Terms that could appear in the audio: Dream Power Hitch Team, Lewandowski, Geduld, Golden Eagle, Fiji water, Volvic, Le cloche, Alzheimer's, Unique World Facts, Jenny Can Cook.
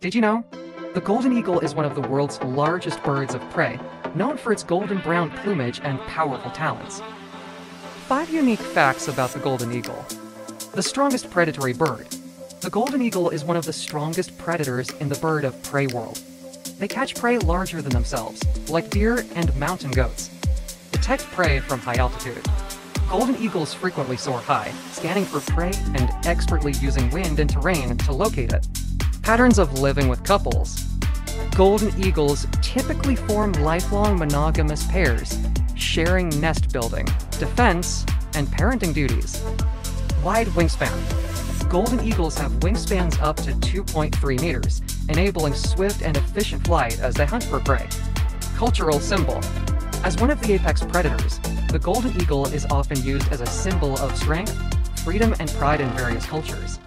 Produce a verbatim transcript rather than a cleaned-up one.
Did you know? The golden eagle is one of the world's largest birds of prey, known for its golden brown plumage and powerful talons. Five unique facts about the golden eagle. The strongest predatory bird. The golden eagle is one of the strongest predators in the bird of prey world. They catch prey larger than themselves, like deer and mountain goats. Detect prey from high altitude. Golden eagles frequently soar high, scanning for prey and expertly using wind and terrain to locate it. Patterns of living with couples. Golden eagles typically form lifelong monogamous pairs, sharing nest building, defense, and parenting duties. Wide wingspan. Golden eagles have wingspans up to two point three meters, enabling swift and efficient flight as they hunt for prey. Cultural symbol. As one of the apex predators, the golden eagle is often used as a symbol of strength, freedom, and pride in various cultures.